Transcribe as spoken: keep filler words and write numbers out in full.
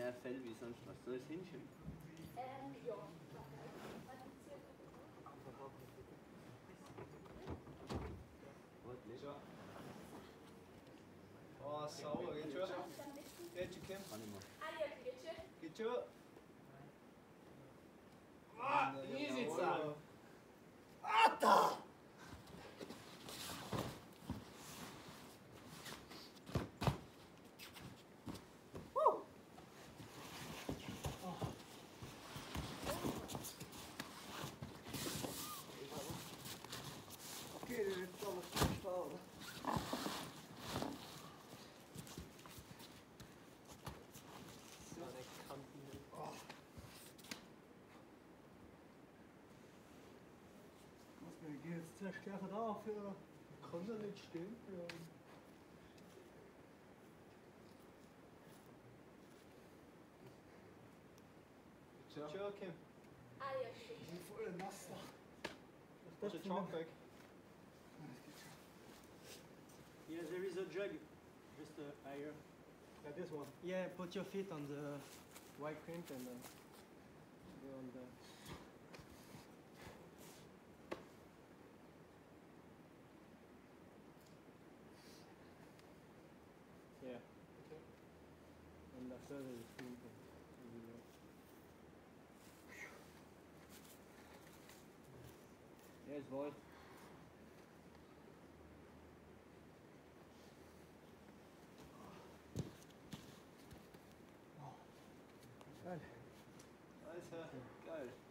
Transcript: mehr Fell wie sonst was. Soll ich es hinschieben? Ähm, ja. Oh, sauber, geht schon. Geht schon, Kim? Geht schon. Geht schon. Ah, easy Zahn. Alter! Jetzt der Stärke drauf, ja. Kann doch nicht stehen bleiben. Ciao. Ciao, Kim. Ah, ja, schön. Ich bin voll nass da. Das ist der Chalk weg. Yeah, there is a jug. Just a higher. Like this one? Yeah, put your feet on the white print and then go on the... So there's a few things. Yes, boy. Oh. Geil. Alter, geil.